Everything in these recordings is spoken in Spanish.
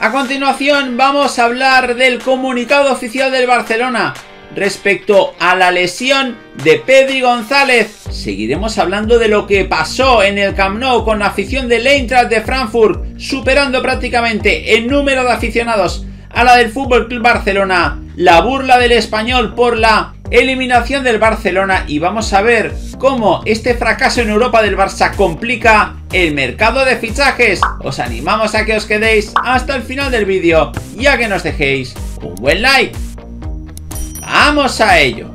A continuación vamos a hablar del comunicado oficial del Barcelona respecto a la lesión de Pedri González. Seguiremos hablando de lo que pasó en el Camp Nou con la afición del Eintracht de Frankfurt, superando prácticamente en número de aficionados a la del FC Barcelona, la burla del Español por la eliminación del Barcelona, y vamos a ver cómo este fracaso en Europa del Barça complica el mercado de fichajes. Os animamos a que os quedéis hasta el final del vídeo y a que nos dejéis un buen like. ¡Vamos a ello!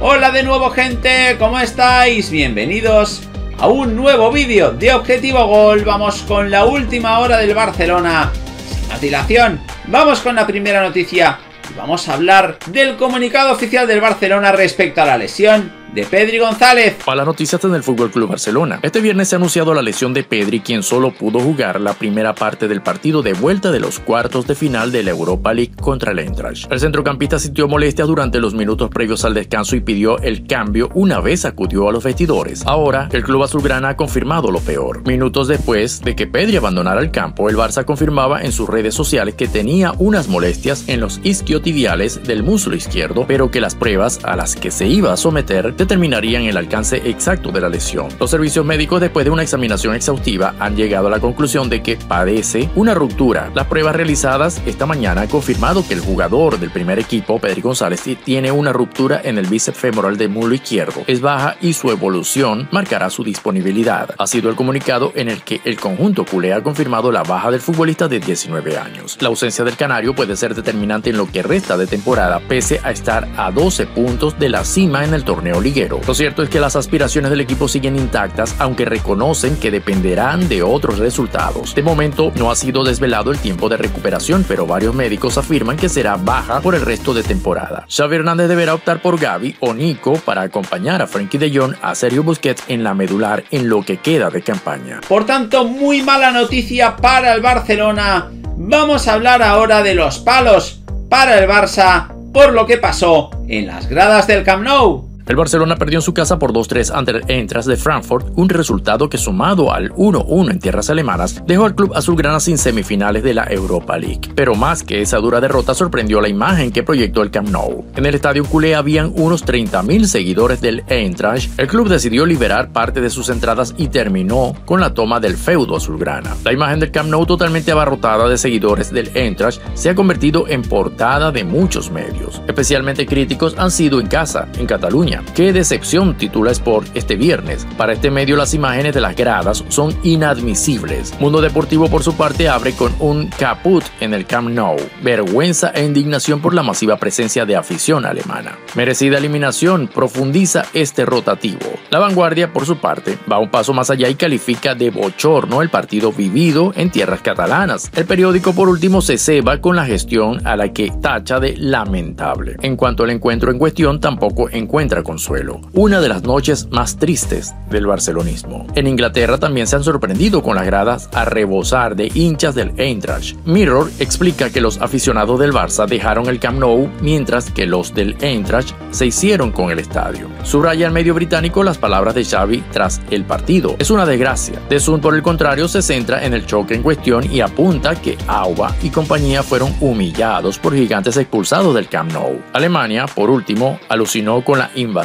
Hola de nuevo, gente, ¿cómo estáis? Bienvenidos a un nuevo vídeo de Objetivo Gol. Vamos con la última hora del Barcelona. Sin más dilación, vamos con la primera noticia. Vamos a hablar del comunicado oficial del Barcelona respecto a la lesión de Pedri González. Para las noticias en el FC Barcelona, este viernes se ha anunciado la lesión de Pedri, quien solo pudo jugar la primera parte del partido de vuelta de los cuartos de final de la Europa League contra el Eintracht. El centrocampista sintió molestia durante los minutos previos al descanso y pidió el cambio una vez acudió a los vestidores. Ahora, el club azulgrana ha confirmado lo peor. Minutos después de que Pedri abandonara el campo, el Barça confirmaba en sus redes sociales que tenía unas molestias en los isquiotibiales del muslo izquierdo, pero que las pruebas a las que se iba a someter determinarían el alcance exacto de la lesión. Los servicios médicos, después de una examinación exhaustiva, han llegado a la conclusión de que padece una ruptura. Las pruebas realizadas esta mañana han confirmado que el jugador del primer equipo, Pedri González, tiene una ruptura en el bíceps femoral del muslo izquierdo. Es baja y su evolución marcará su disponibilidad. Ha sido el comunicado en el que el conjunto culé ha confirmado la baja del futbolista de 19 años. La ausencia del canario puede ser determinante en lo que resta de temporada, pese a estar a 12 puntos de la cima en el torneo liguero. Lo cierto es que las aspiraciones del equipo siguen intactas, aunque reconocen que dependerán de otros resultados. De momento no ha sido desvelado el tiempo de recuperación, pero varios médicos afirman que será baja por el resto de temporada. Xavi Hernández deberá optar por Gavi o Nico para acompañar a Frankie de Jong, a Sergio Busquets en la medular en lo que queda de campaña. Por tanto, muy mala noticia para el Barcelona. Vamos a hablar ahora de los palos para el Barça por lo que pasó en las gradas del Camp Nou. El Barcelona perdió en su casa por 2-3 ante el Eintracht de Frankfurt, un resultado que sumado al 1-1 en tierras alemanas dejó al club azulgrana sin semifinales de la Europa League. Pero más que esa dura derrota sorprendió la imagen que proyectó el Camp Nou. En el estadio culé habían unos 30.000 seguidores del Eintracht. El club decidió liberar parte de sus entradas y terminó con la toma del feudo azulgrana. La imagen del Camp Nou, totalmente abarrotada de seguidores del Eintracht, se ha convertido en portada de muchos medios. Especialmente críticos han sido en casa, en Cataluña. ¡Qué decepción!, titula Sport este viernes. Para este medio, las imágenes de las gradas son inadmisibles. Mundo Deportivo, por su parte, abre con un caput en el Camp Nou. Vergüenza e indignación por la masiva presencia de afición alemana. Merecida eliminación, profundiza este rotativo. La Vanguardia, por su parte, va un paso más allá y califica de bochorno el partido vivido en tierras catalanas. El periódico, por último, se ceba con la gestión, a la que tacha de lamentable. En cuanto al encuentro en cuestión, tampoco encuentra consuelo. Una de las noches más tristes del barcelonismo. En Inglaterra también se han sorprendido con las gradas a rebosar de hinchas del Eintracht. Mirror explica que los aficionados del Barça dejaron el Camp Nou mientras que los del Eintracht se hicieron con el estadio. Subraya el medio británico las palabras de Xavi tras el partido. Es una desgracia. The Sun, por el contrario, se centra en el choque en cuestión y apunta que Auba y compañía fueron humillados por gigantes expulsados del Camp Nou. Alemania, por último, alucinó con la invasión.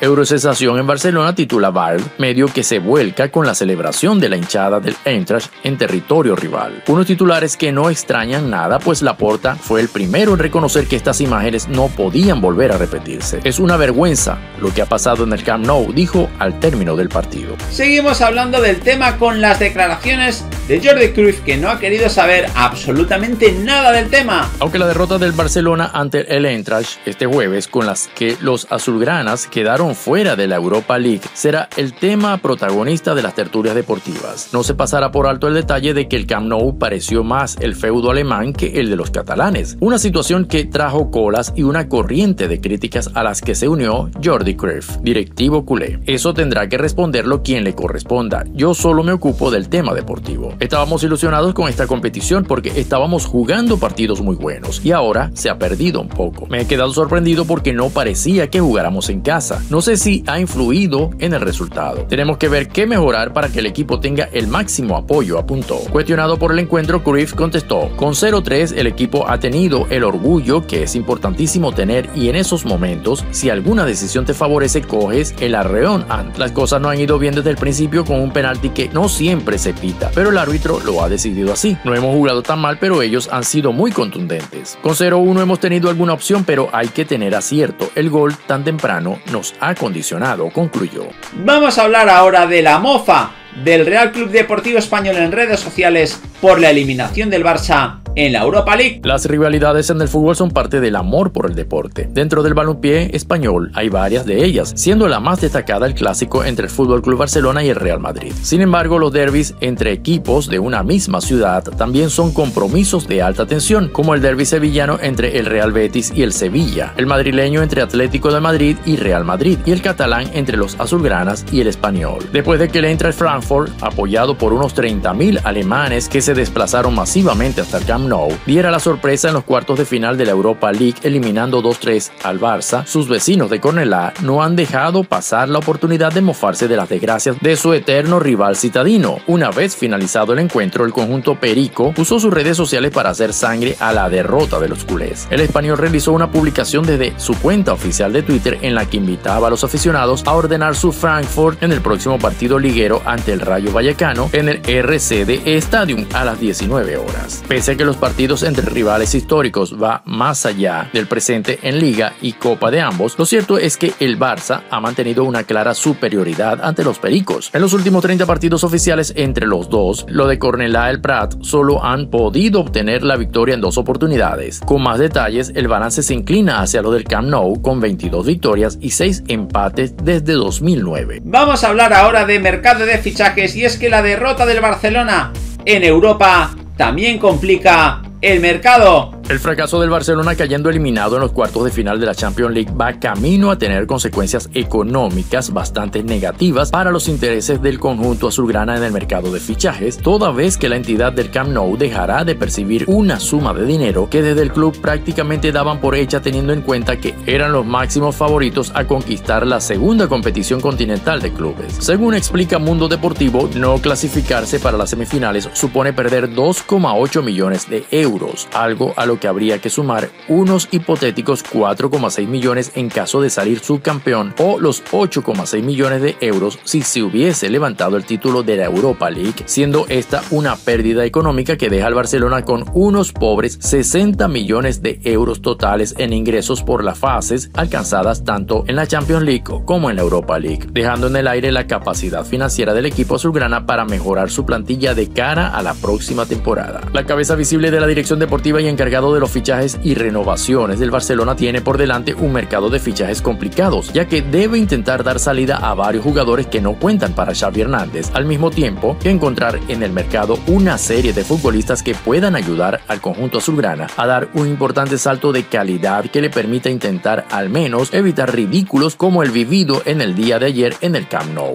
Eurosensación en Barcelona, titula Bild, medio que se vuelca con la celebración de la hinchada del Eintracht en territorio rival. Unos titulares que no extrañan nada, pues Laporta fue el primero en reconocer que estas imágenes no podían volver a repetirse. Es una vergüenza lo que ha pasado en el Camp Nou, dijo al término del partido. Seguimos hablando del tema con las declaraciones de Jordi Cruyff, que no ha querido saber absolutamente nada del tema. Aunque la derrota del Barcelona ante el Eintracht este jueves, con las que los azulgranas quedaron fuera de la Europa League, será el tema protagonista de las tertulias deportivas. No se pasará por alto el detalle de que el Camp Nou pareció más el feudo alemán que el de los catalanes, una situación que trajo colas y una corriente de críticas a las que se unió Jordi Cruyff, directivo culé. Eso tendrá que responderlo quien le corresponda. Yo solo me ocupo del tema deportivo. Estábamos ilusionados con esta competición porque estábamos jugando partidos muy buenos y ahora se ha perdido un poco. Me he quedado sorprendido porque no parecía que jugáramos en en casa. No sé si ha influido en el resultado. Tenemos que ver qué mejorar para que el equipo tenga el máximo apoyo, apuntó. Cuestionado por el encuentro, Cruyff contestó: con 0-3 el equipo ha tenido el orgullo que es importantísimo tener, y en esos momentos, si alguna decisión te favorece, coges el arreón. Las cosas no han ido bien desde el principio con un penalti que no siempre se pita, pero el árbitro lo ha decidido así. No hemos jugado tan mal, pero ellos han sido muy contundentes. Con 0-1 hemos tenido alguna opción, pero hay que tener acierto. El gol tan temprano nos ha condicionado, concluyó. Vamos a hablar ahora de la mofa del Real Club Deportivo Español en redes sociales por la eliminación del Barça en la Europa League. Las rivalidades en el fútbol son parte del amor por el deporte. Dentro del balompié español hay varias de ellas, siendo la más destacada el clásico entre el FC Barcelona y el Real Madrid. Sin embargo, los derbis entre equipos de una misma ciudad también son compromisos de alta tensión, como el derbi sevillano entre el Real Betis y el Sevilla, el madrileño entre Atlético de Madrid y Real Madrid, y el catalán entre los azulgranas y el Español. Después de que el Eintracht Frankfurt, apoyado por unos 30.000 alemanes que se desplazaron masivamente hasta el Camp Nou, diera la sorpresa en los cuartos de final de la Europa League, eliminando 2-3 al Barça, sus vecinos de Cornellá no han dejado pasar la oportunidad de mofarse de las desgracias de su eterno rival citadino. Una vez finalizado el encuentro, el conjunto Perico usó sus redes sociales para hacer sangre a la derrota de los culés. El Español realizó una publicación desde su cuenta oficial de Twitter en la que invitaba a los aficionados a ordenar su Frankfurt en el próximo partido liguero ante el Rayo Vallecano en el RCD Stadium a las 19 horas. Pese a que los partidos entre rivales históricos va más allá del presente en Liga y Copa de ambos, lo cierto es que el Barça ha mantenido una clara superioridad ante los pericos. En los últimos 30 partidos oficiales entre los dos, lo de Cornellá el Prat solo han podido obtener la victoria en dos oportunidades. Con más detalles, el balance se inclina hacia lo del Camp Nou con 22 victorias y 6 empates desde 2009. Vamos a hablar ahora de mercado de fichajes, y es que la derrota del Barcelona en Europa también complica el mercado. El fracaso del Barcelona, cayendo eliminado en los cuartos de final de la Champions League, va camino a tener consecuencias económicas bastante negativas para los intereses del conjunto azulgrana en el mercado de fichajes, toda vez que la entidad del Camp Nou dejará de percibir una suma de dinero que desde el club prácticamente daban por hecha, teniendo en cuenta que eran los máximos favoritos a conquistar la segunda competición continental de clubes. Según explica Mundo Deportivo, no clasificarse para las semifinales supone perder 2,8 millones de euros, algo a lo que habría que sumar unos hipotéticos 4,6 millones en caso de salir subcampeón, o los 8,6 millones de euros si se hubiese levantado el título de la Europa League, siendo esta una pérdida económica que deja al Barcelona con unos pobres 60 millones de euros totales en ingresos por las fases alcanzadas tanto en la Champions League como en la Europa League, dejando en el aire la capacidad financiera del equipo azulgrana para mejorar su plantilla de cara a la próxima temporada. La cabeza visible de la dirección deportiva y encargada de los fichajes y renovaciones del Barcelona tiene por delante un mercado de fichajes complicados, ya que debe intentar dar salida a varios jugadores que no cuentan para Xavi Hernández, al mismo tiempo que encontrar en el mercado una serie de futbolistas que puedan ayudar al conjunto azulgrana a dar un importante salto de calidad que le permita intentar al menos evitar ridículos como el vivido en el día de ayer en el Camp Nou.